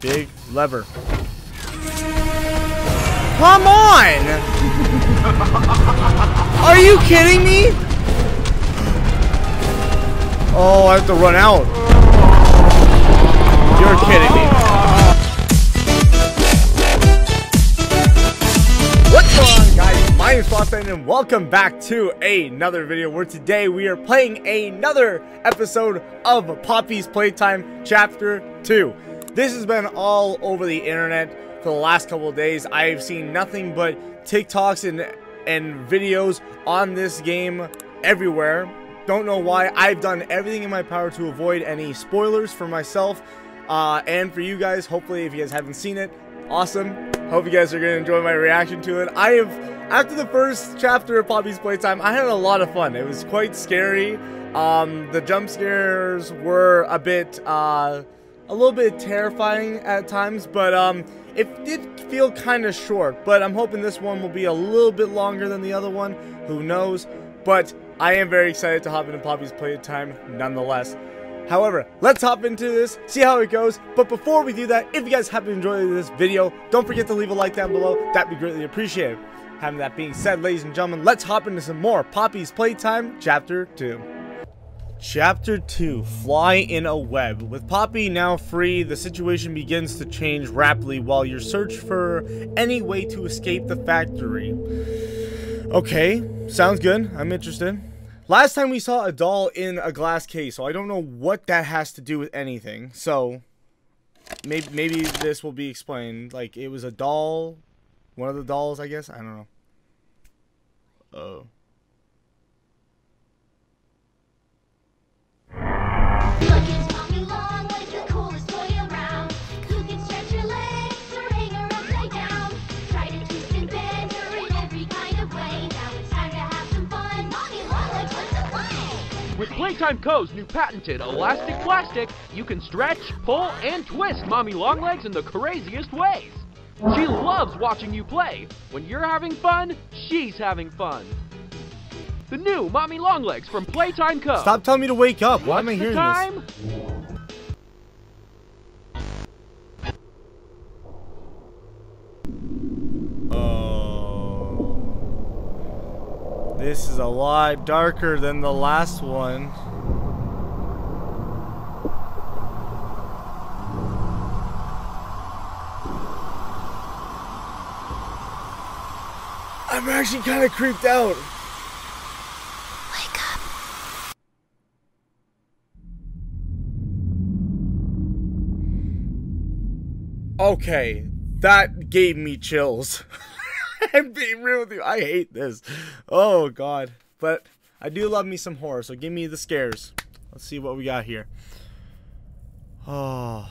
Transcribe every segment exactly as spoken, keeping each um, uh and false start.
Big lever. Come on! Are you kidding me? Oh, I have to run out. You're kidding me. What's going on, guys? My name is Frost Titan, and welcome back to another video where today we are playing another episode of Poppy's Playtime Chapter two. This has been all over the internet for the last couple of days. I've seen nothing but TikToks and, and videos on this game everywhere. Don't know why. I've done everything in my power to avoid any spoilers for myself uh, and for you guys. Hopefully, if you guys haven't seen it, awesome. Hope you guys are going to enjoy my reaction to it. I have, after the first chapter of Poppy's Playtime, I had a lot of fun. It was quite scary. Um, the jump scares were a bit... Uh, A little bit terrifying at times, but um, it did feel kind of short. But I'm hoping this one will be a little bit longer than the other one. Who knows? But I am very excited to hop into Poppy's Playtime nonetheless. However, let's hop into this, see how it goes. But before we do that, if you guys happen to enjoy this video, don't forget to leave a like down below. That'd be greatly appreciated. Having that being said, ladies and gentlemen, let's hop into some more Poppy's Playtime Chapter two. Chapter two, Fly in a Web. With Poppy now free, the situation begins to change rapidly while you search for any way to escape the factory. Okay, sounds good. I'm interested. Last time we saw a doll in a glass case, so I don't know what that has to do with anything. So, maybe, maybe this will be explained. Like, it was a doll. One of the dolls, I guess. I don't know. Oh. With Playtime Co.'s new patented elastic plastic, you can stretch, pull, and twist Mommy Longlegs in the craziest ways. She loves watching you play. When you're having fun, she's having fun. The new Mommy Longlegs from Playtime Co. Stop telling me to wake up. Why am I hearing time? This? Oh. This is a lot darker than the last one. I'm actually kind of creeped out. Okay, that gave me chills. I'm being real with you. I hate this. Oh, God. But I do love me some horror, so give me the scares. Let's see what we got here. Oh.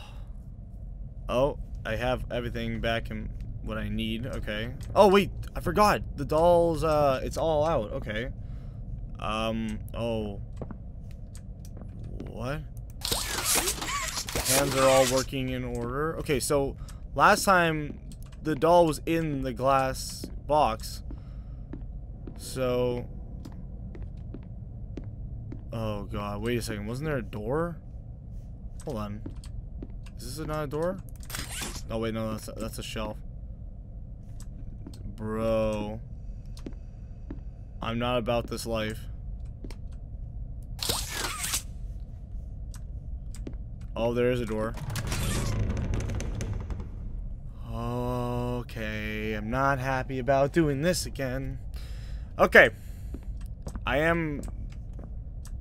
Oh, I have everything back in what I need. Okay. Oh, wait. I forgot. The doll's, uh, it's all out. Okay. Um, oh. What? Hands are all working in order. Okay, so last time the doll was in the glass box. So, oh God, wait a second. Wasn't there a door? Hold on. Is this not a door? Oh wait, no, that's that's a shelf. Bro, I'm not about this life. Oh, there is a door. Okay, I'm not happy about doing this again. Okay. I am...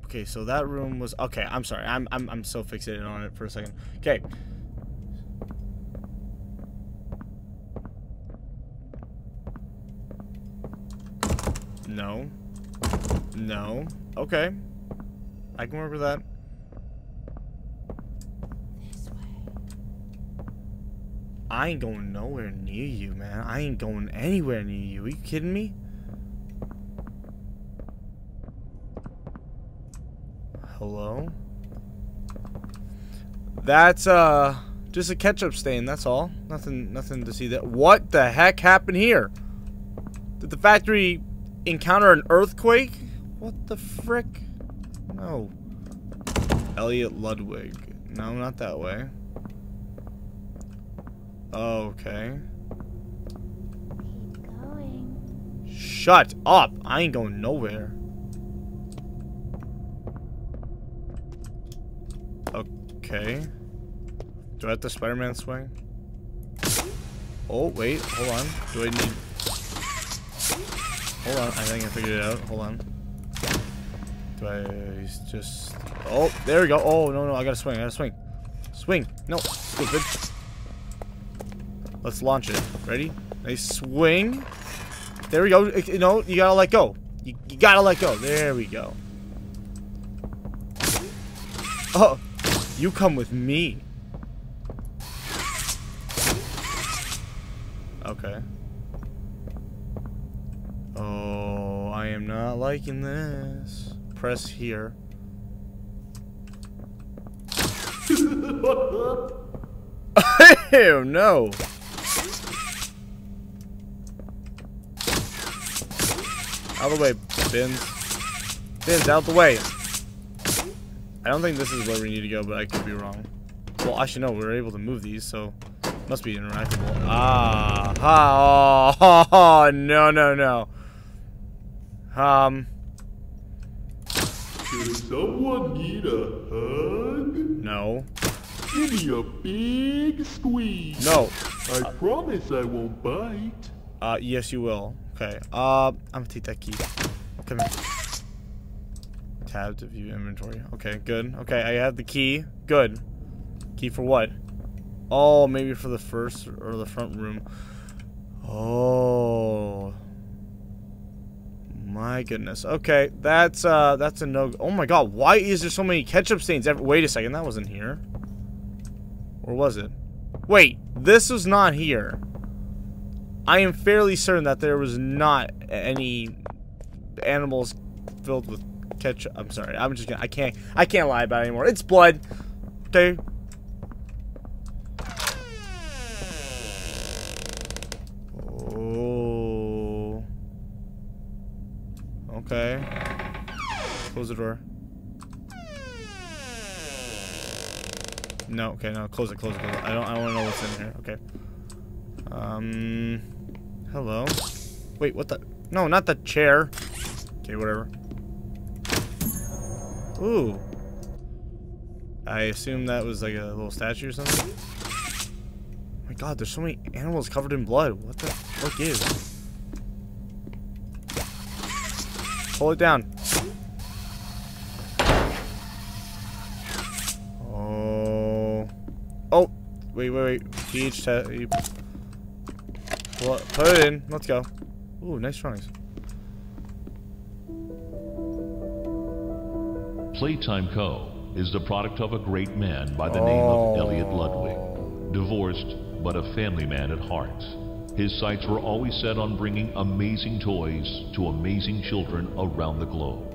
Okay, so that room was... Okay, I'm sorry. I'm, I'm, I'm so fixated on it for a second. Okay. No. No. Okay. I can remember that. I ain't going nowhere near you, man. I ain't going anywhere near you. Are you kidding me? Hello? That's, uh, just a ketchup stain, that's all. Nothing, nothing to see that. What the heck happened here? Did the factory encounter an earthquake? What the frick? No. Elliot Ludwig. No, not that way. Okay. Keep going. Shut up! I ain't going nowhere. Okay. Do I have the Spider-Man swing? Oh, wait. Hold on. Do I need... Hold on. I think I figured it out. Hold on. Do I just... Oh, there we go. Oh, no, no. I gotta swing. I gotta swing. Swing. No. Stupid. Let's launch it. Ready? Nice swing. There we go. You know, you gotta let go. You, you gotta let go. There we go. Oh. You come with me. Okay. Oh, I am not liking this. Press here. Ew, no. Out of the way, Bins. Bins, out the way. I don't think this is where we need to go, but I could be wrong. Well, actually, no, we were able to move these, so must be interactable. Ah, ha, oh, oh, oh, no, no, no. Um. Does someone need a hug? No. Give me a big squeeze. No. I uh, promise I won't bite. Uh, yes, you will. Okay. Uh, I'm gonna take that key. Come here. Tab to view inventory. Okay, good. Okay, I have the key. Good. Key for what? Oh, maybe for the first or the front room. Oh. My goodness. Okay, that's uh that's a no. Oh my god, why is there so many ketchup stains every- Wait a second, that wasn't here. Or was it? Wait, this was not here. I am fairly certain that there was not any animals filled with ketchup. I'm sorry. I'm just gonna. I can't. I can't lie about it anymore. It's blood. Okay. Oh. Okay. Close the door. No. Okay. No. Close it. Close it. Close it. I don't. I don't want to know what's in here. Okay. Um. Hello. Wait. What the? No. Not the chair. Okay. Whatever. Ooh. I assume that was like a little statue or something. Oh my god, there's so many animals covered in blood. What the fuck is? Pull it down. Oh. Oh. Wait, wait, wait. P H test. Put it in. Let's go. Ooh, nice runnings. Playtime Co. is the product of a great man by the oh. name of Elliot Ludwig. Divorced, but a family man at heart. His sights were always set on bringing amazing toys to amazing children around the globe.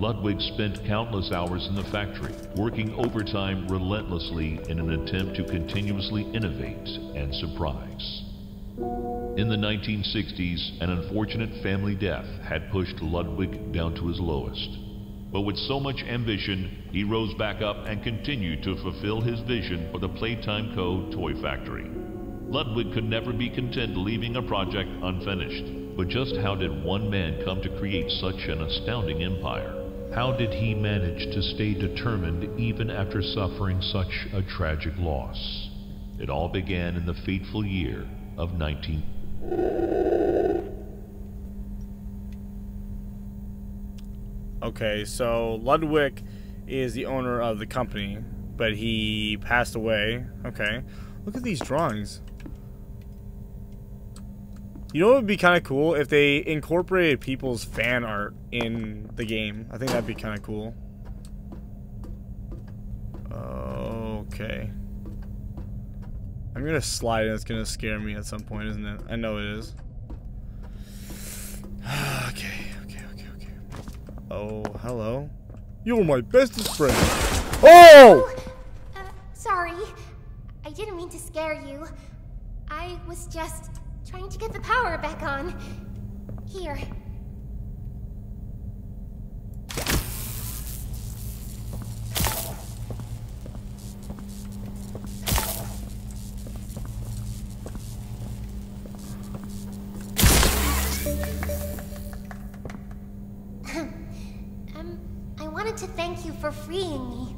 Ludwig spent countless hours in the factory, working overtime relentlessly in an attempt to continuously innovate and surprise. In the nineteen sixties, an unfortunate family death had pushed Ludwig down to his lowest. But with so much ambition, he rose back up and continued to fulfill his vision for the Playtime Co. toy factory. Ludwig could never be content leaving a project unfinished. But just how did one man come to create such an astounding empire? How did he manage to stay determined even after suffering such a tragic loss? It all began in the fateful year of nineteen... Okay, so Ludwig is the owner of the company, but he passed away. Okay, look at these drawings. You know what would be kind of cool? If they incorporated people's fan art in the game. I think that'd be kind of cool. Okay. I'm going to slide and it's going to scare me at some point, isn't it? I know it is. Okay. Oh, hello. You're my bestest friend. Oh! Uh, sorry. I didn't mean to scare you. I was just trying to get the power back on. Here. um, I wanted to thank you for freeing me.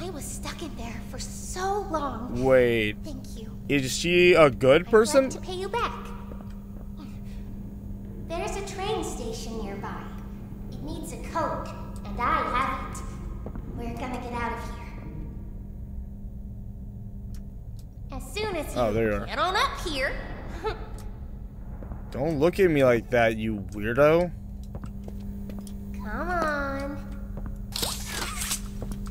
I was stuck in there for so long. Wait. Thank you. Is she a good person? I'd like to pay you back. There's a train station nearby. It needs a code, and I have it. We're gonna get out of here. As soon as you oh, there you are. Get on up here. Don't look at me like that, you weirdo. Come on.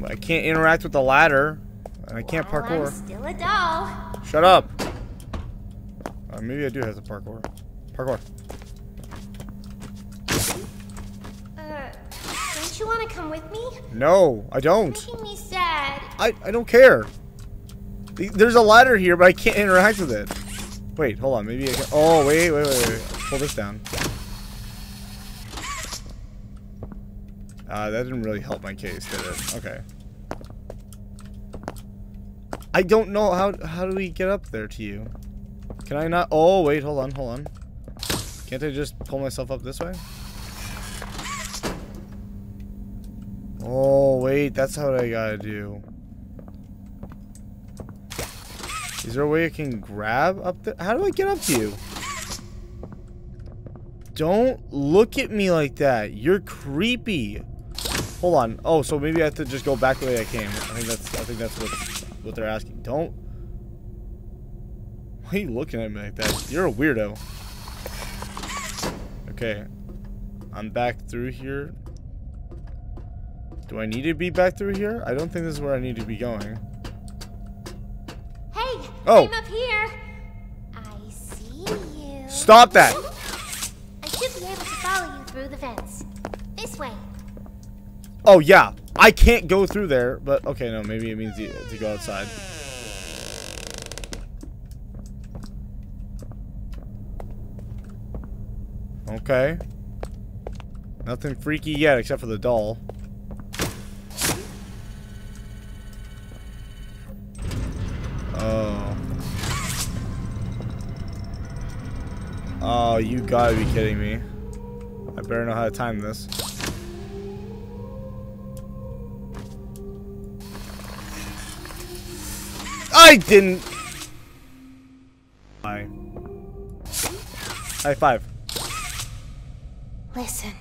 I can't interact with the ladder. I can't well, parkour. I'm still a doll. Shut up. Uh, maybe I do have to parkour. Parkour. Uh, don't you want to come with me? No, I don't. You're making me sad. I, I don't care. There's a ladder here, but I can't interact with it. Wait, hold on. Maybe I can. Oh, wait, wait, wait, wait. Pull this down. Uh, that didn't really help my case, did it? Okay. I don't know how. How do we get up there to you? Can I not? Oh, wait, hold on, hold on. Can't I just pull myself up this way? Oh, wait, that's how I gotta do. Is there a way I can grab up there? How do I get up to you? Don't look at me like that. You're creepy. Hold on. Oh, so maybe I have to just go back the way I came. I think that's I think that's what, what they're asking. Don't. Why are you looking at me like that? You're a weirdo. Okay. I'm back through here. Do I need to be back through here? I don't think this is where I need to be going. Oh. I'm up here. I see you. Stop that. I should be able to follow you through the fence. This way. Oh, yeah. I can't go through there, but okay, no, maybe it means to go outside. Okay. Nothing freaky yet except for the doll. Oh. Oh, you gotta be kidding me. I better know how to time this. I didn't. Bye. High five. Listen,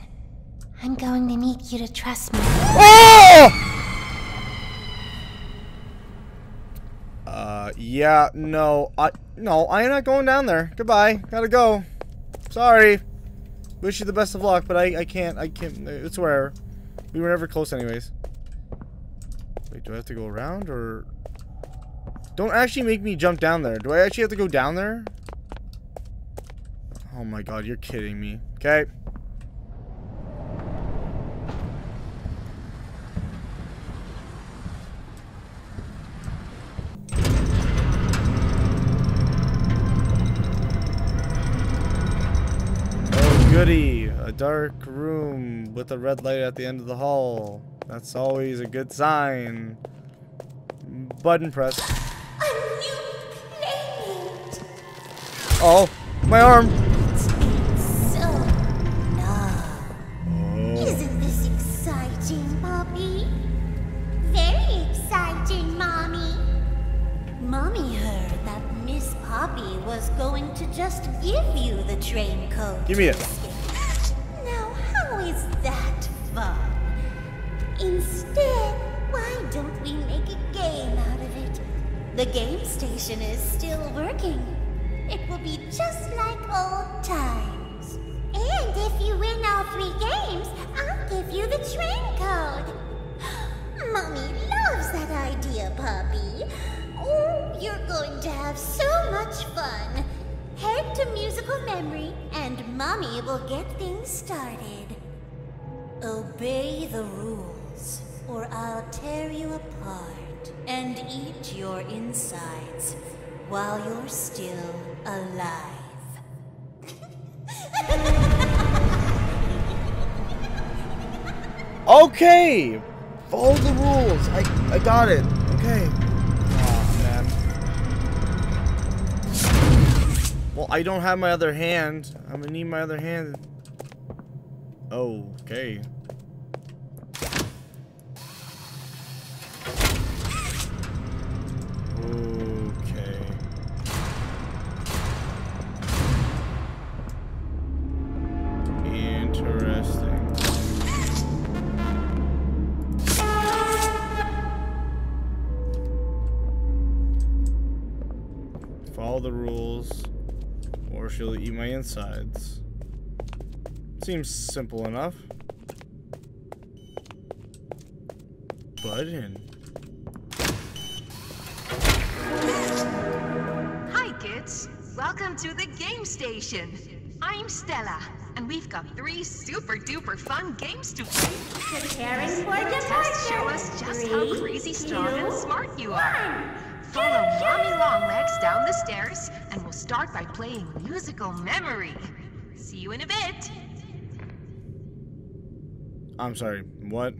I'm going to need you to trust me. Oh! Uh, yeah, no, I, no, I am not going down there. Goodbye. Gotta go. Sorry. Wish you the best of luck, but I, I can't, I can't, it's wherever. We were never close anyways. Wait, do I have to go around, or? Don't actually make me jump down there. Do I actually have to go down there? Oh my god, you're kidding me. Okay. Goody, a dark room with a red light at the end of the hall. That's always a good sign. Button press. A new playmate. Oh, my arm. It's been so long. Oh. Isn't this exciting, Poppy? Very exciting, Mommy. Mommy heard that Miss Poppy was going to just give you the train code. Give me it. Instead, why don't we make a game out of it? The game station is still working. It will be just like old times. And if you win all three games, I'll give you the train code. Mommy loves that idea, Poppy. Oh, you're going to have so much fun. Head to Musical Memory, and Mommy will get things started. Obey the rules, or I'll tear you apart and eat your insides while you're still alive. Okay! Follow the rules. I, I got it. Okay. Oh, man. Well, I don't have my other hand. I'm gonna need my other hand. Okay. Okay. Interesting. Follow the rules, or she'll eat my insides. Seems simple enough. Button. Hi kids, welcome to the game station. I'm Stella, and we've got three super duper fun games to play. Preparing for departure. Tests show us just three, how crazy strong two, and smart you are. One. Follow Mommy Longlegs down the stairs, and we'll start by playing musical memory. See you in a bit. I'm sorry, what?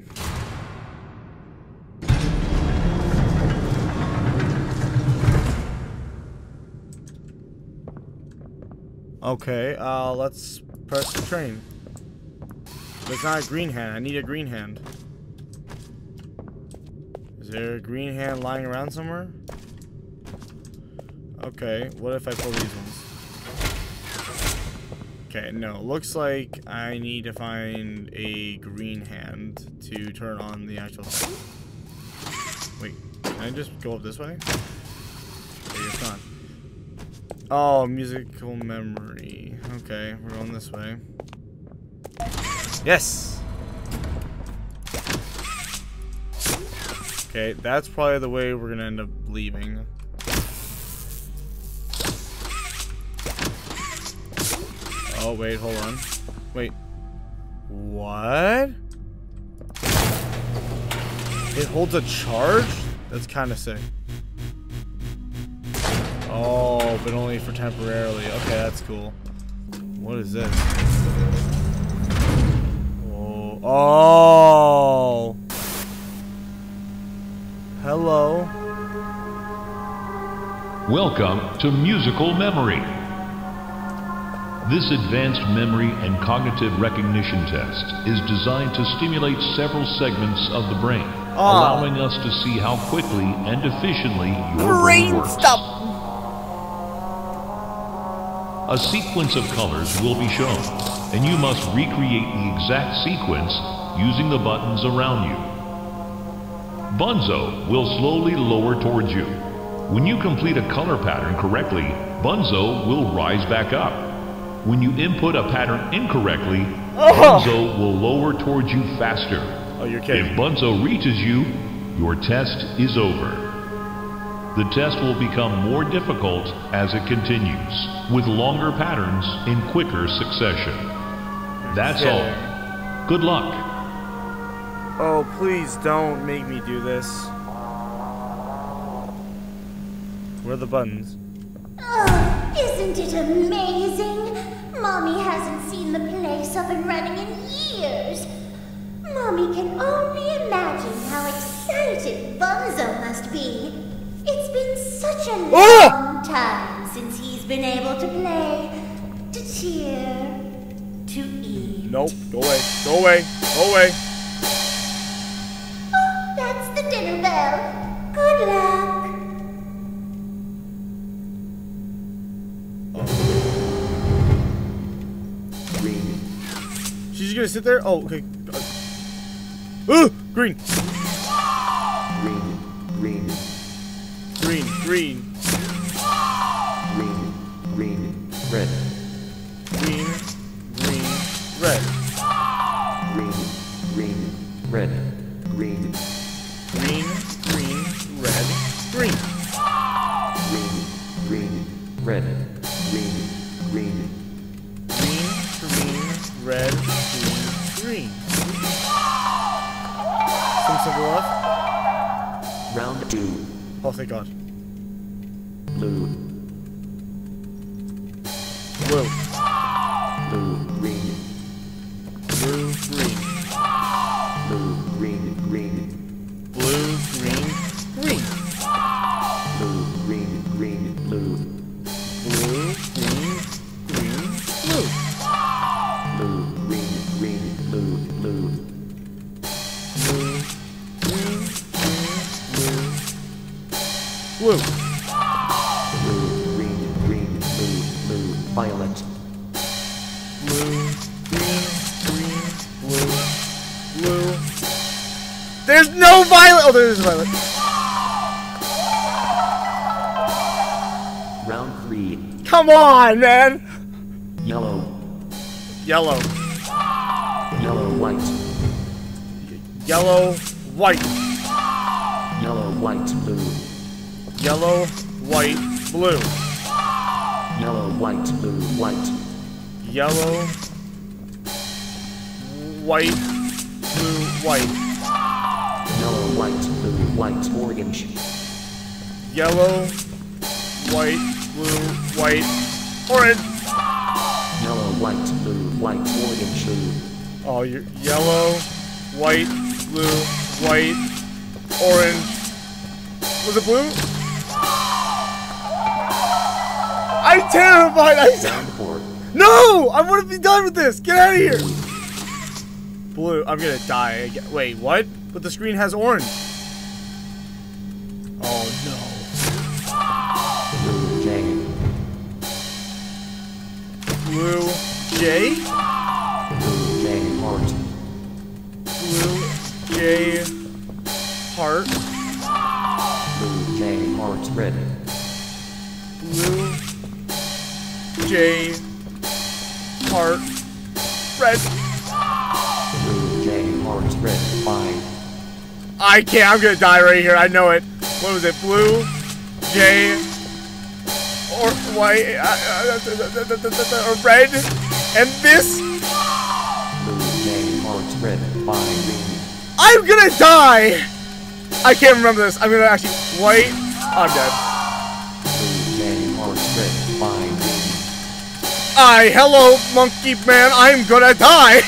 Okay, uh, let's press the train. There's not a green hand, I need a green hand. Is there a green hand lying around somewhere? Okay, what if I pull these ones? Okay, no, looks like I need to find a green hand to turn on the actual light. Wait, can I just go up this way? Okay, it's not. Oh, musical memory. Okay, we're going this way. Yes! Okay, that's probably the way we're gonna end up leaving. Oh, wait, hold on. Wait. What? It holds a charge? That's kind of sick. Oh, but only for temporarily. Okay, that's cool. What is this? Oh. Oh. Hello. Welcome to Musical Memory. This advanced memory and cognitive recognition test is designed to stimulate several segments of the brain, oh. allowing us to see how quickly and efficiently your brain, brain works. Stop. A sequence of colors will be shown, and you must recreate the exact sequence using the buttons around you. Bunzo will slowly lower towards you. When you complete a color pattern correctly, Bunzo will rise back up. When you input a pattern incorrectly, oh. Bunzo will lower towards you faster. Oh, you're kidding. If Bunzo reaches you, your test is over. The test will become more difficult as it continues, with longer patterns in quicker succession. That's all. Good luck. Oh, please don't make me do this. Where are the buttons? Oh, isn't it amazing? Mommy hasn't seen the place up and running in years. Mommy can only imagine how excited Bunzo must be. It's been such a long oh! time since he's been able to play, to cheer, to eat. Nope, go away, go away, go away. Oh, that's the dinner bell. Good luck. You gonna sit there? Oh, okay. Ooh, green. Green, green, green, green, green, green, red, green, green, red, green, green, red, green, green, green, red, green, green, green, red, green, green, green, green, red. Green. Some simple left. Round two. Oh, thank God. Blue. Blue. Blue, green. Blue, green. Blue, green, green. Blue, green, green. Blue, green, green, blue. Blue, green. Whoa. Move, read, read, move, move, violet. Move, green, green, blue, blue. There's no violet! Oh, there is violet. Round three. Come on, man! Yellow. Yellow. Yellow, white. Yellow, white. Yellow, white, blue. Yellow, white, blue. Yellow, white, blue, white. Yellow, white, blue, white. Yellow, white, blue, white, orange. Yellow, white, blue, white, orange. Yellow, white, blue, white, orange, blue. Oh, you're yellow, white, blue, white, orange. Was it blue? I'm terrified. I sound bored. No! I want to be done with this. Get out of here. Blue. I'm gonna die again. Wait, what? But the screen has orange. Oh no. Blue J. Blue J? Blue J heart. Blue J heart. Blue J heart red. Blue J heart red. Blue J heart red five. I can't, I'm gonna die right here, I know it. What was it? Blue, J, or white, or red, and this? Blue, J, hearts, red, fine. I'm gonna die! I can't remember this, I'm gonna actually, white, I'm dead. Blue, J, hearts, red, fine. Aye, hello, monkey man, I'm gonna die!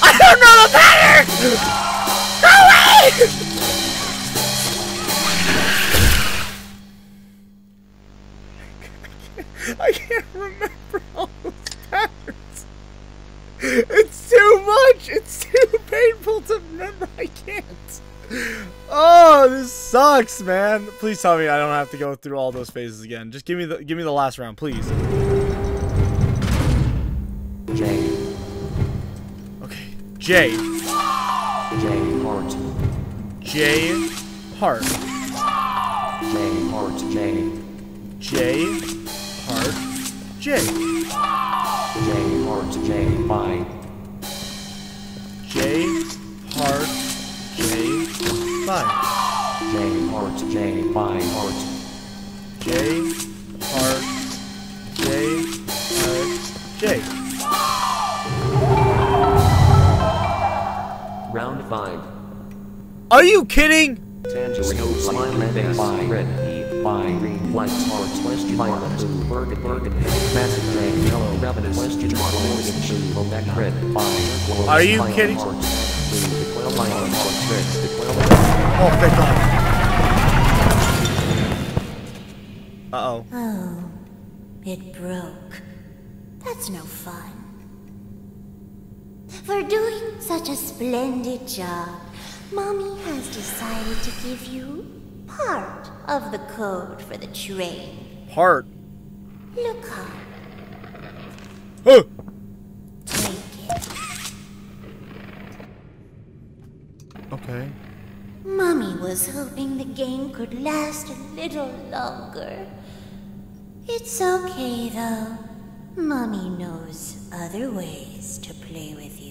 I don't know the pattern! No way! I can't remember all those patterns. It's too much. It's too painful to remember. I can't. Oh, this sucks, man. Please tell me I don't have to go through all those phases again. Just give me the give me the last round, please. J. Okay, J. J. J heart. J heart J. J heart J. J heart J by. J heart J by. J heart J by heart. J heart J heart J. Round five. Are you kidding? Tangerine, smiling face, red, e, fine, green, white, heart, question mark, blue, burgundy, burgundy, massive red, yellow, ravenous, question mark, orange, blue, black, red, fine. Are you kidding? Oh, thank God. Uh-oh. Oh, it broke. That's no fun. For doing such a splendid job, Mommy has decided to give you part of the code for the train. Part? Look up. Oh! Take it. Okay. Mommy was hoping the game could last a little longer. It's okay, though. Mommy knows other ways to play with you.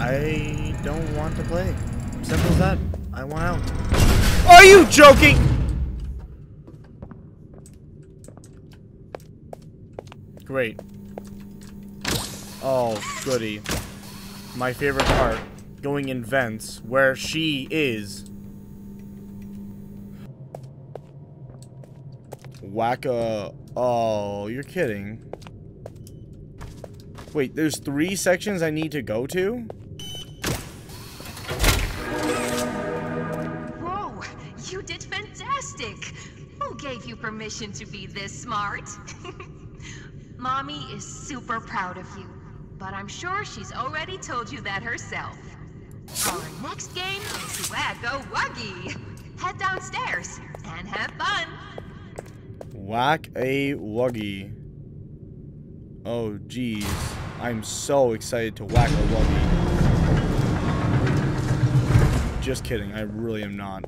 I don't want to play. Simple as that. I want out. Are you joking? Great. Oh, goody. My favorite part. Going in vents where she is. Whack-a... Oh, you're kidding. Wait, there's three sections I need to go to? Gave you permission to be this smart. Mommy is super proud of you, but I'm sure she's already told you that herself. Our next game is Whack-a-Wuggy. head downstairs and have fun. Whack-a-Wuggy. Oh, geez. I'm so excited to Whack-a-Wuggy. Just kidding. I really am not.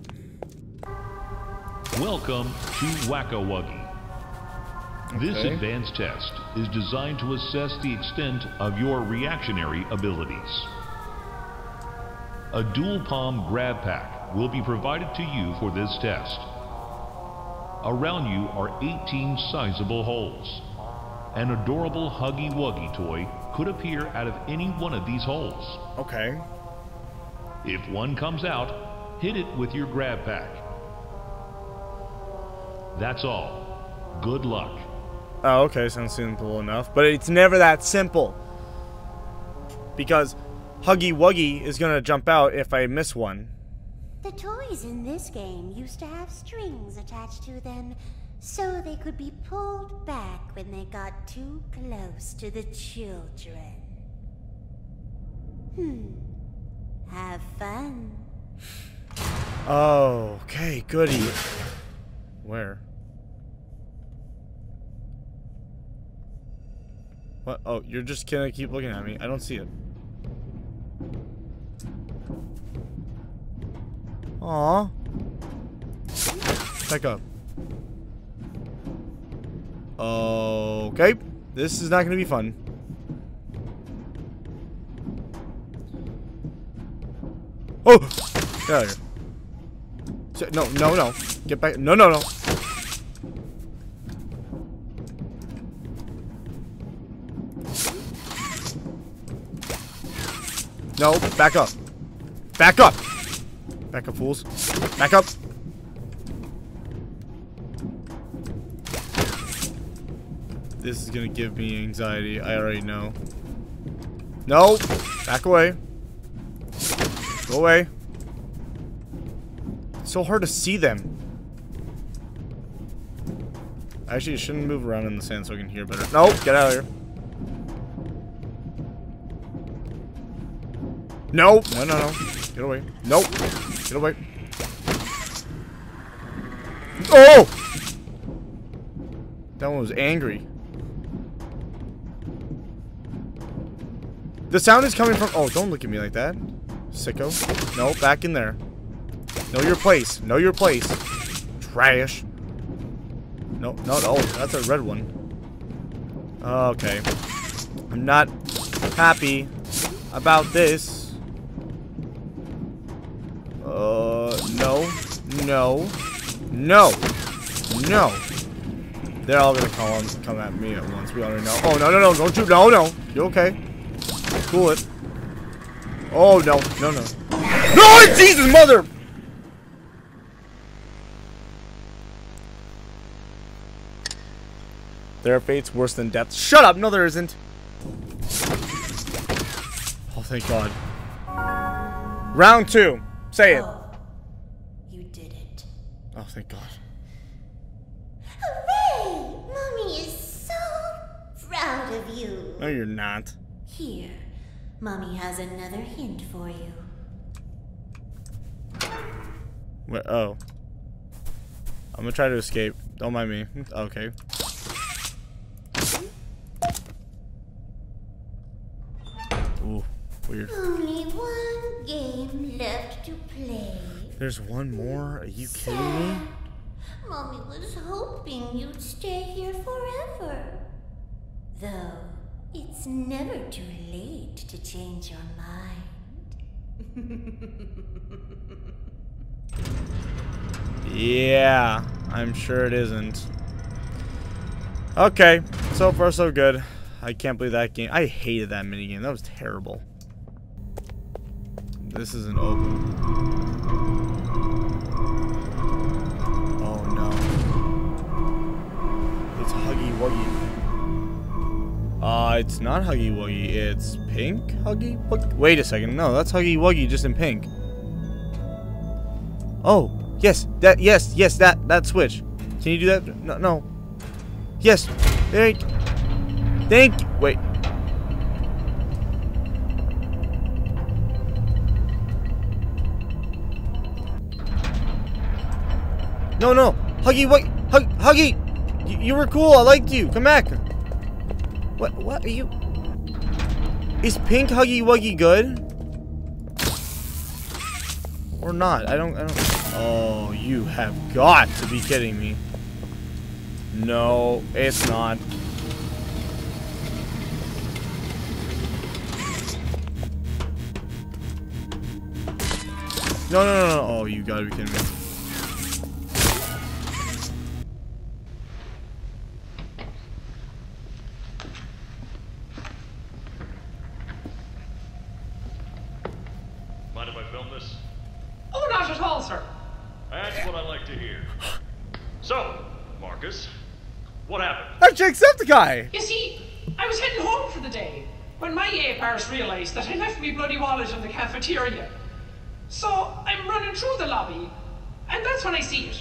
Welcome to Whack-a-Wuggy. Okay. This advanced test is designed to assess the extent of your reactionary abilities. A dual palm grab pack will be provided to you for this test. Around you are eighteen sizable holes. An adorable Huggy Wuggy toy could appear out of any one of these holes. Okay. If one comes out, hit it with your grab pack. That's all. Good luck. Oh, okay, sounds simple enough, but it's never that simple. Because Huggy Wuggy is gonna jump out if I miss one. The toys in this game used to have strings attached to them, so they could be pulled back when they got too close to the children. Hmm. Have fun. Oh, okay, goody. Where? What? Oh, you're just gonna keep looking at me. I don't see it. Aww. Back up. Okay. This is not gonna be fun. Oh! Get out of here. No, no, no. Get back. No, no, no. No, back up. Back up! Back up, fools. Back up! This is gonna give me anxiety. I already know. No! Back away. Go away. It's so hard to see them. Actually, I shouldn't move around in the sand so I can hear better. No! Get out of here. No! No, no, no. Get away. Nope. Get away. Oh! That one was angry. The sound is coming from... Oh, don't look at me like that. Sicko. No, back in there. Know your place. Know your place. Trash. No, no, no. That's a red one. Okay. I'm not happy about this. Uh, no, no, no, no. They're all gonna come on, come at me at once. We already know. Oh, no, no, no, don't you, no, no. You're okay. Cool it. Oh, no, no, no. No, Jesus, mother! Their fate's worse than death. Shut up, no there isn't. Oh, thank God. Round two. Say it. Oh, you did it. Oh, thank God. Hooray! Mommy is so proud of you. No, you're not. Here, Mommy has another hint for you. Wait, oh. I'm gonna try to escape. Don't mind me. Okay. Ooh, weird. Only one game left to play. There's one more? Are you Sad. kidding me? Mommy was hoping you'd stay here forever. Though, it's never too late to change your mind. Yeah, I'm sure it isn't. Okay, so far so good. I can't believe that game. I hated that minigame. That was terrible. This is an open. Oh no. It's Huggy Wuggy. Uh, it's not Huggy Wuggy, it's pink Huggy Wuggy? Wait a second, no, that's Huggy Wuggy just in pink. Oh, yes, that, yes, yes, that, that switch. Can you do that? No, no. Yes, thank, thank, wait. No, no. Huggy, what? Hug, Huggy! You, you were cool. I liked you. Come back. What? What are you? Is pink Huggy Wuggy good? Or not? I don't. I don't. Oh, you have got to be kidding me. No, it's not. No, no, no, no. Oh, you gotta be kidding me. Mind if I film this? Oh, not at all, sir. That's what I like to hear. So, Marcus, what happened? That's Jacksepticeye! You see, I was heading home for the day when my A-bars realized that I left me bloody wallet in the cafeteria. So, I'm running through the lobby, and that's when I see it.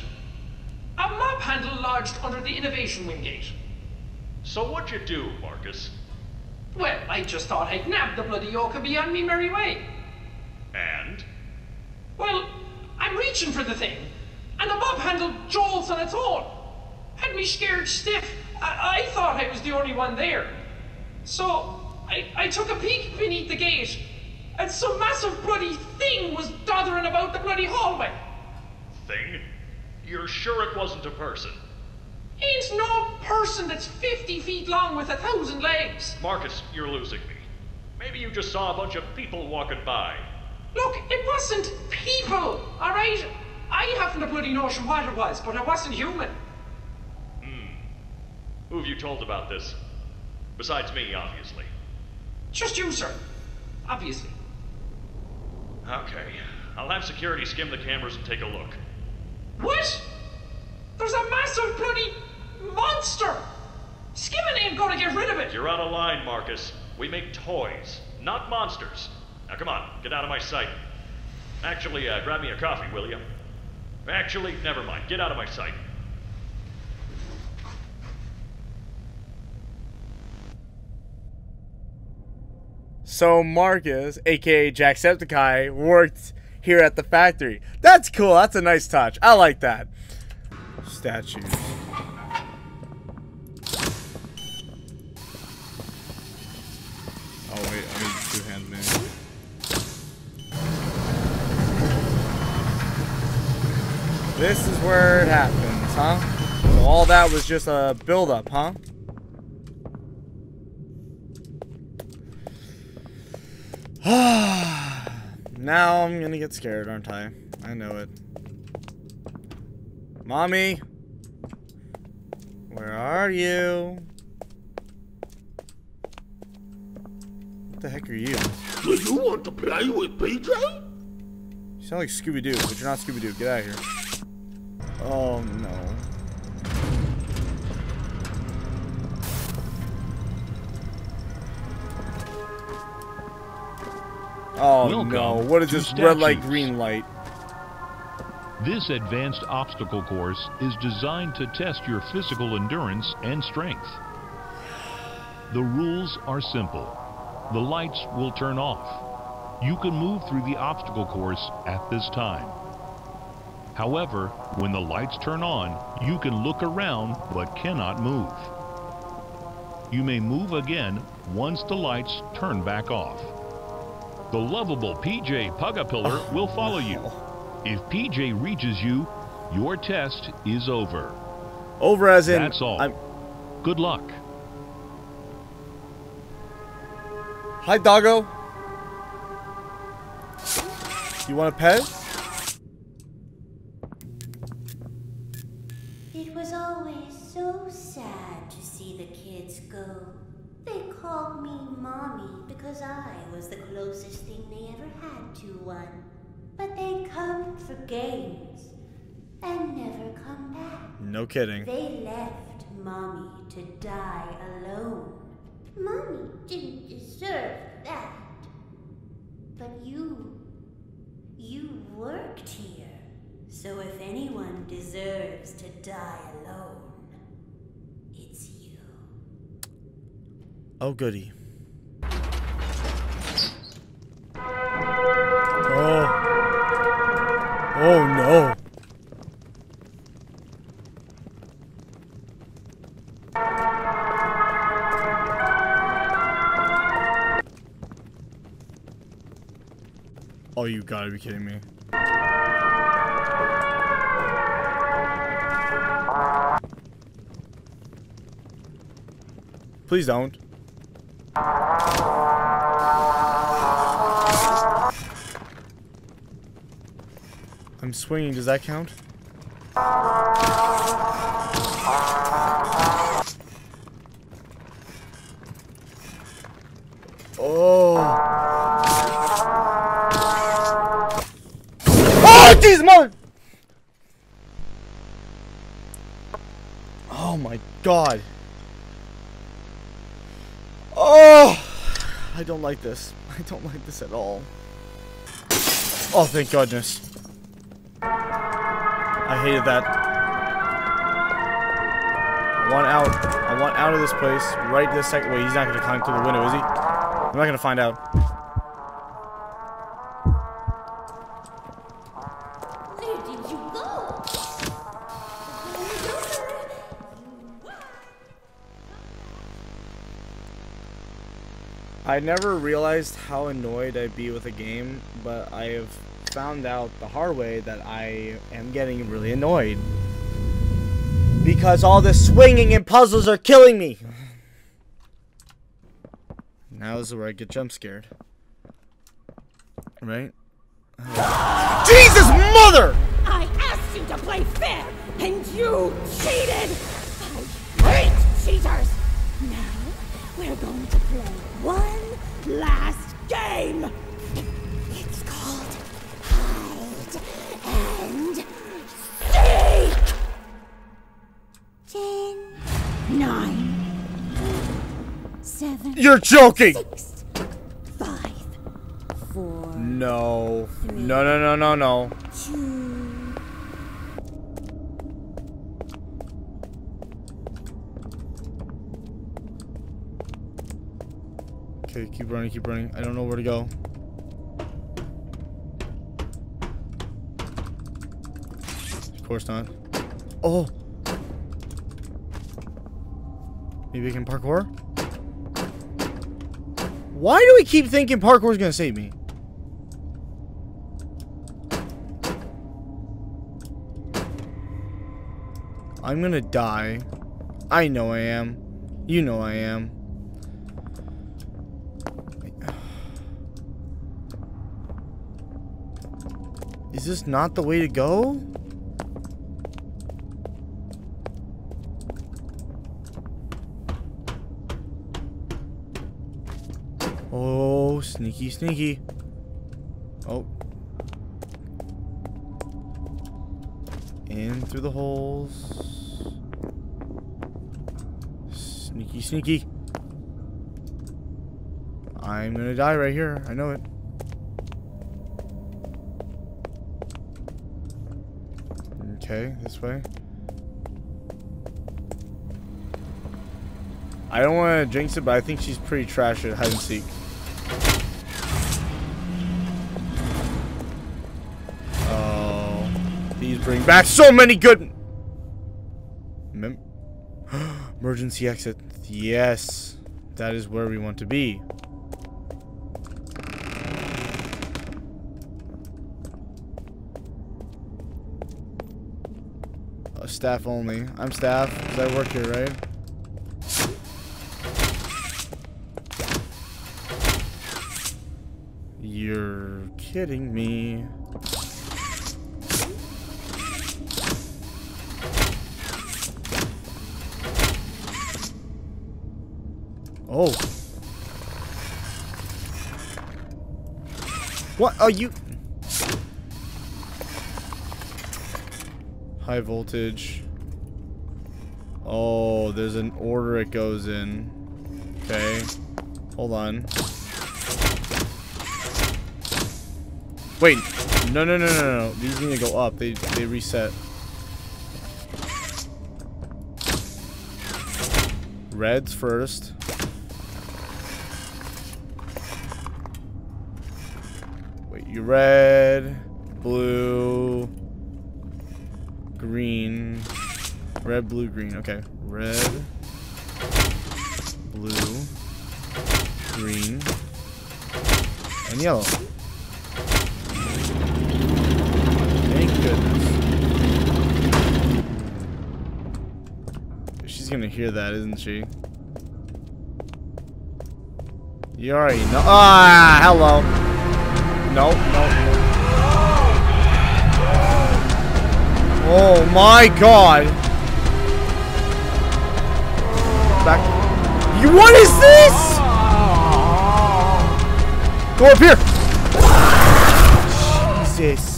A mop handle lodged under the innovation wing gate. So what'd you do, Marcus? Well, I just thought I'd nab the bloody yoker beyond me merry way. And? Well, I'm reaching for the thing, and the mop handle jolts on its own. Had me scared stiff. I, I thought I was the only one there. So, I, I took a peek beneath the gate, and some massive bloody thing was doddering about the bloody hallway. Thing? You're sure it wasn't a person? Ain't no person that's fifty feet long with a thousand legs. Marcus, you're losing me. Maybe you just saw a bunch of people walking by. Look, it wasn't people, all right? I haven't a bloody notion what it was, but it wasn't human. Hmm. Who have you told about this? Besides me, obviously. Just you, sir. Obviously. Okay, I'll have security skim the cameras and take a look. What? There's a massive bloody monster! Skimming ain't gonna get rid of it! You're out of line, Marcus. We make toys, not monsters. Now come on, get out of my sight. Actually, uh, grab me a coffee, will you? Actually, never mind, get out of my sight. So Marcus, aka Jacksepticeye, worked here at the factory. That's cool. That's a nice touch. I like that. Statues. Oh wait, I need two hand man. This is where it happens, huh? So all that was just a build-up, huh? Now I'm gonna get scared, aren't I? I know it. Mommy, where are you? What the heck are you? Do you want to play with P J? You sound like Scooby-Doo, but you're not Scooby-Doo. Get out of here. Oh no. Oh Welcome no, what is this statues. Red light, green light? This advanced obstacle course is designed to test your physical endurance and strength. The rules are simple. The lights will turn off. You can move through the obstacle course at this time. However, when the lights turn on, you can look around but cannot move. You may move again once the lights turn back off. The lovable P J Pugapillar oh, will follow you. If P J reaches you, your test is over. Over as in... That's all. I'm... Good luck. Hi, doggo. You want a pet? It was always so sad to see the kids go. They called me Mommy because I was the closest thing they ever had to one. But they come for games and never come back. No kidding. They left Mommy to die alone. Mommy didn't deserve that. But you, you worked here. So if anyone deserves to die alone, it's you. Oh, goody. Oh. Oh, no. gotta be kidding me. Please don't. I'm swinging. Does that count? Oh. Oh, jeez, mother. Oh my God. Oh, I don't like this. I don't like this at all. Oh, thank goodness. I hated that. I want out. I want out of this place right this second. Wait, he's not gonna climb through the window, is he? I'm not gonna find out. Where did you go? I never realized how annoyed I'd be with a game, but I have found out the hard way that I am getting really annoyed because all this swinging and puzzles are killing me. Now this is where I get jump scared, right? Oh. Jesus, mother! I asked you to play fair, and you cheated. I hate cheaters. Now we're going to play one last game. And seek! Ten, nine, seven. You're joking. Six, five, four. No. Three, no, no, no, no, no. Two. Okay, keep running, keep running. I don't know where to go. Of course not. Oh! Maybe I can parkour? Why do we keep thinking parkour is gonna save me? I'm gonna die. I know I am. You know I am. Is this not the way to go? Oh, sneaky, sneaky. Oh. In through the holes. Sneaky, sneaky. I'm gonna die right here. I know it. Okay, this way. I don't want to jinx it, but I think she's pretty trash at hide and seek. Oh, these bring back so many good Mem emergency exit. Yes, that is where we want to be. Oh, staff only. I'm staff because I work here, right? You're kidding me. Oh. What are you? High voltage. Oh, there's an order it goes in. Okay. Hold on. Wait, no, no, no, no, no. These need to go up. They, they reset. Reds first. Wait, you red, blue, green, red, blue, green. Okay, red, blue, green, and yellow. She's gonna hear that, isn't she? You already know. Ah, hello. No, no. Oh my God. Back. You. What is this? Go up here. Jesus.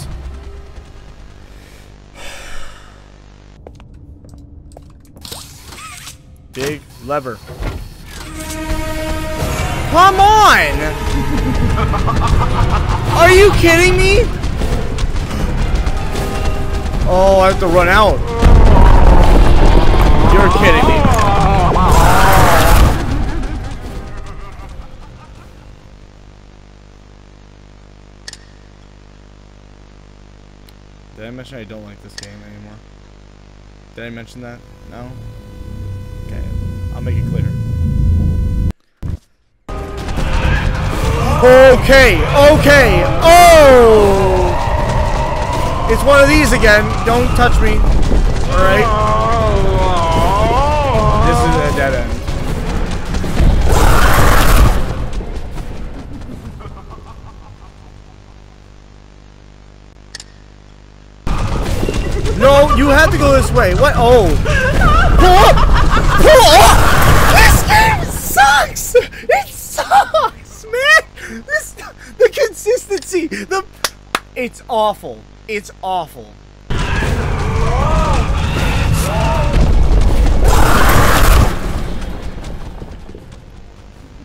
Big lever. Come on! Are you kidding me? Oh, I have to run out. You're kidding me. Did I mention I don't like this game anymore? Did I mention that? No? Okay, I'll make it clear. Okay, okay, oh! It's one of these again. Don't touch me. Alright. This is a dead end. No, you have to go this way. What? Oh. Pull up! Pull up! This game sucks! It sucks! Man, this, the consistency, the, it's awful. It's awful.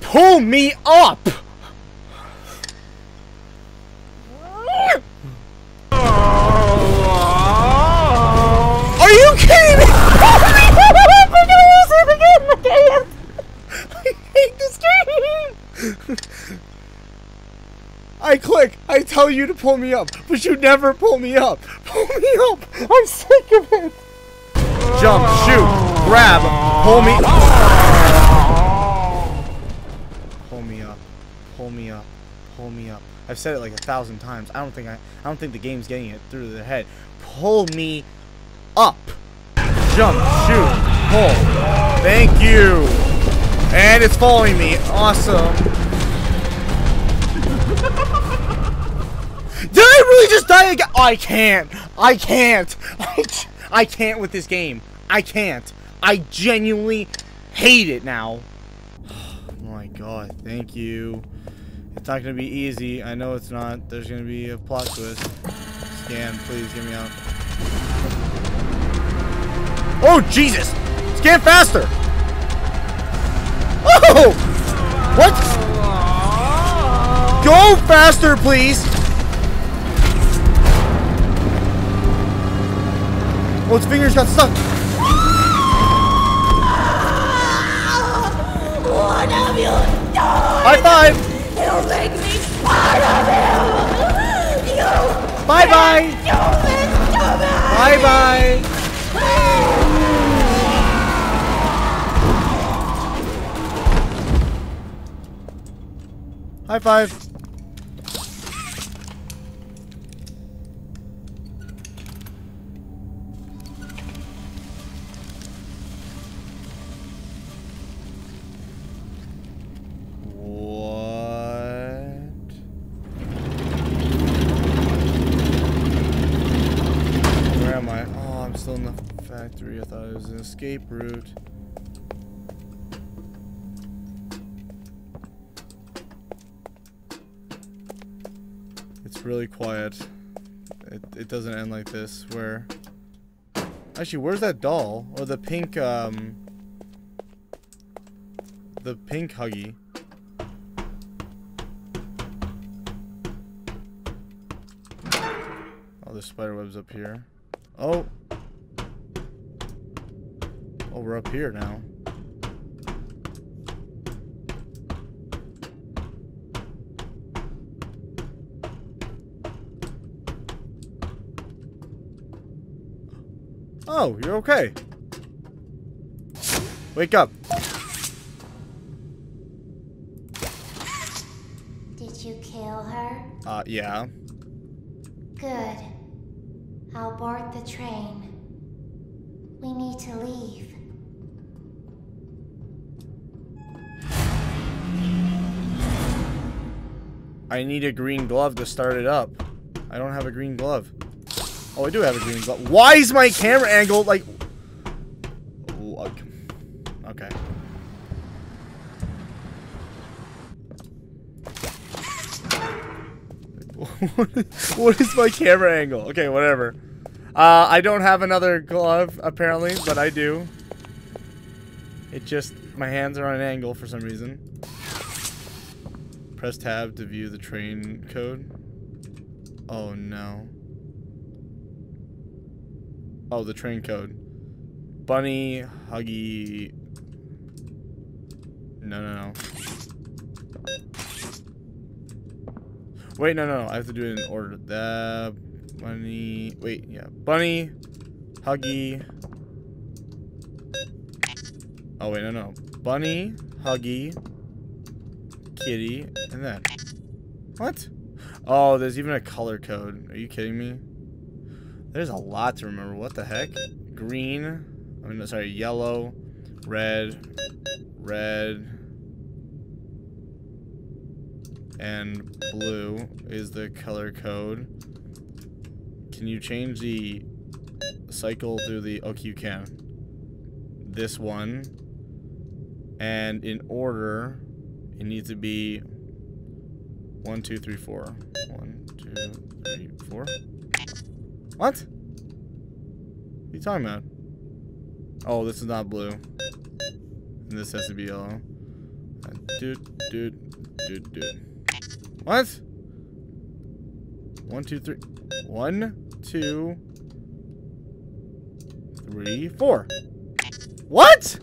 Pull me up. Are you kidding me? I hate this game. I click, I tell you to pull me up, but you never pull me up. Pull me up, I'm sick of it. Jump, shoot, grab, pull me up. Pull me up, pull me up, pull me up. I've said it like a thousand times. I don't think I, I don't think the game's getting it through the head. Pull me up. Jump, shoot, pull. Thank you. And it's following me. Awesome. Did I really just die again? Oh, I can't. I can't. I can't. I can't with this game. I can't. I genuinely hate it now. Oh my God. Thank you. It's not going to be easy. I know it's not. There's going to be a plot twist. Scan, please get me out. Oh, Jesus. Scan faster. Oh! What? Go faster, please! Oh, its fingers got stuck! What have you done? High five! You make me part of you! You bye bye! Bye bye! High five. What? Where am I? Oh, I'm still in the factory. I thought it was an escape route. Really quiet. It, it doesn't end like this. Where? Actually, where's that doll or the pink um the pink Huggy? Oh, there's spider webs up here. Oh. Oh, we're up here now. Oh, you're okay. Wake up. Did you kill her? Uh, yeah. Good. I'll board the train. We need to leave. I need a green glove to start it up. I don't have a green glove. Oh, I do have a green glove. Why is my camera angle like... Okay. What is my camera angle? Okay, whatever. Uh, I don't have another glove, apparently, but I do. It just... My hands are on an angle for some reason. Press tab to view the train code. Oh, no. Oh, the train code. Bunny, Huggy... No, no, no. Wait, no, no, no. I have to do it in order. The bunny... Wait, yeah. Bunny, Huggy... Oh, wait, no, no. Bunny, Huggy, Kitty, and then... What? Oh, there's even a color code. Are you kidding me? There's a lot to remember. What the heck? Green... I mean, sorry, yellow, red, red, and blue is the color code. Can you change the cycle through the... Okay, you can. This one. And in order, it needs to be one, two, three, four. One, two, three, four. What? What are you talking about? Oh, this is not blue. And this has to be yellow. Dude, dude, dude, dude. What? One, two, three. One, two, three, four. What?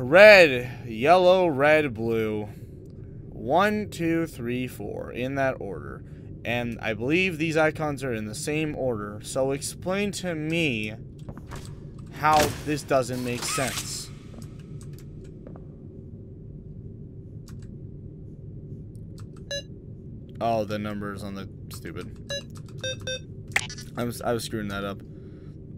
Red, yellow, red, blue. One, two, three, four. In that order. And I believe these icons are in the same order. So explain to me how this doesn't make sense. Oh, the numbers on the... Stupid. I was, I was screwing that up.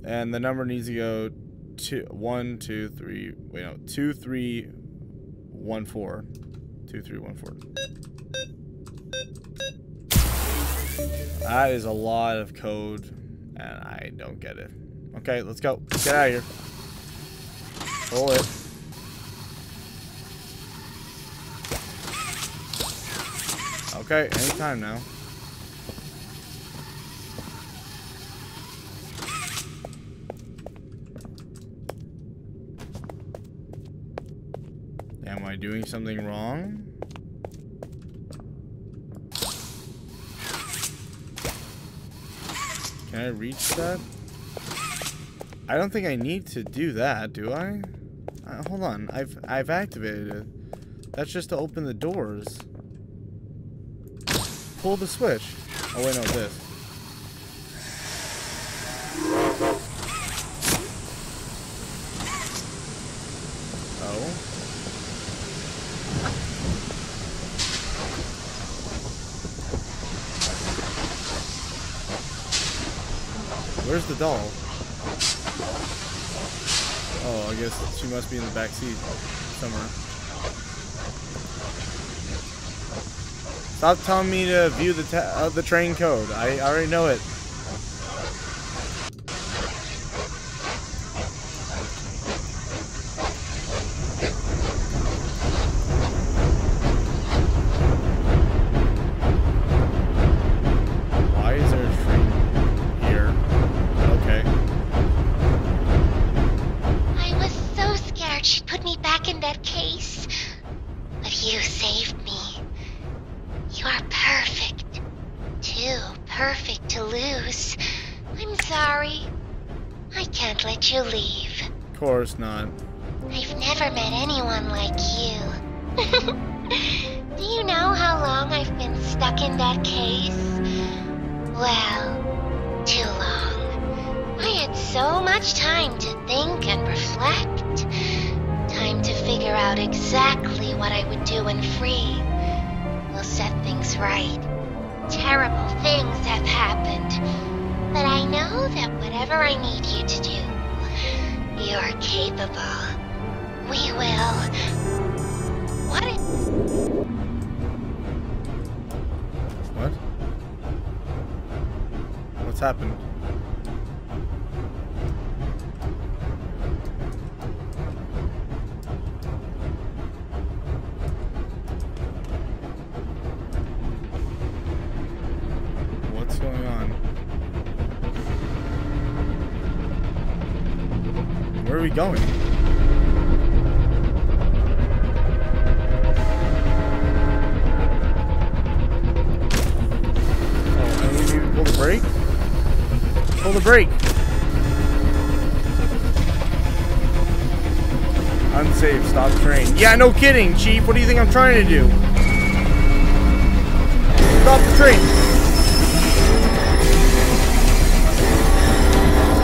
And the number needs to go to one, two, three... Wait, no. Two, three, one, four. Two, three, one, four. That is a lot of code, and I don't get it. Okay, let's go. Get out of here. Pull it. Okay, anytime now. Am I doing something wrong? Can I reach that? I don't think I need to do that, do I? Uh, hold on, I've I've activated it. That's just to open the doors. Pull the switch. Oh wait, no, this. Oh. Where's the doll? Oh, I guess she must be in the back seat somewhere. Stop telling me to view the ta uh, the train code. I already know it. Not. I've never met anyone like you. Do you know how long I've been stuck in that case? Well, too long. I had so much time to think and reflect. Time to figure out exactly what I would do when free. We'll set things right. Terrible things have happened. But I know that whatever I need you to do, you're capable. We will. What? that's happened. What's going on? Where are we going? Brake? Pull the brake. Unsafe. Stop train. Yeah, no kidding, Chief. What do you think I'm trying to do? Stop the train.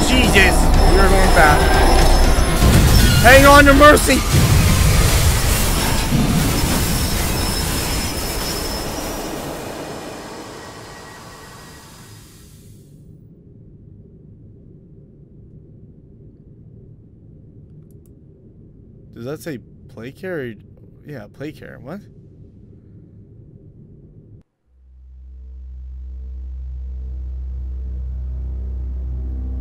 Jesus. We are going fast. Hang on to mercy. Does that say play care? Or, yeah, play care. What?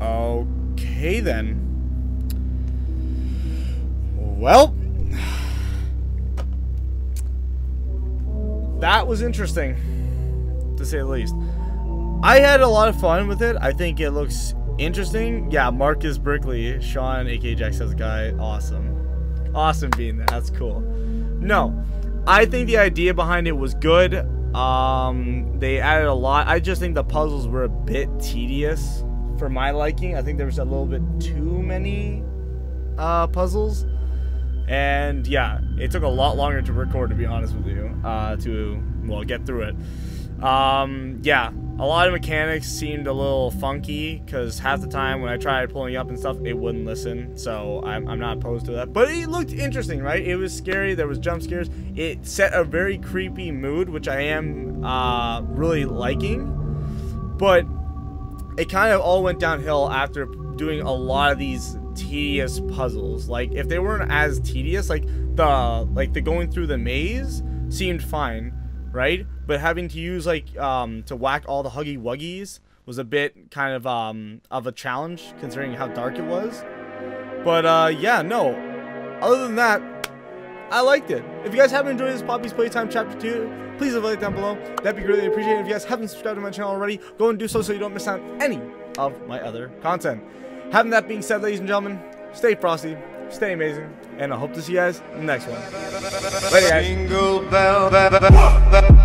Okay, then. Well. That was interesting, to say the least. I had a lot of fun with it. I think it looks interesting. Yeah, Marcus Berkeley, Sean, a k a. Jacksepticeye, awesome. Awesome being there. That's cool. No, I think the idea behind it was good. Um, they added a lot. I just think the puzzles were a bit tedious for my liking. I think there was a little bit too many uh, puzzles. And yeah, it took a lot longer to record, to be honest with you, uh, to, well, get through it. Um, yeah, a lot of mechanics seemed a little funky because half the time when I tried pulling up and stuff, it wouldn't listen. So I'm, I'm not opposed to that. But it looked interesting, right? It was scary. There was jump scares. It set a very creepy mood, which I am uh, really liking. But it kind of all went downhill after doing a lot of these tedious puzzles. Like, if they weren't as tedious, like the like the going through the maze seemed fine, right? But having to use, like, um, to whack all the Huggy Wuggies was a bit kind of, um, of a challenge, considering how dark it was. But, uh, yeah, no. Other than that, I liked it. If you guys haven't enjoyed this Poppy's Playtime Chapter two, please leave a like down below. That'd be greatly appreciated. If you guys haven't subscribed to my channel already, go and do so so you don't miss out on any of my other content. Having that being said, ladies and gentlemen, stay frosty, stay amazing, and I hope to see you guys in the next one. Later, guys.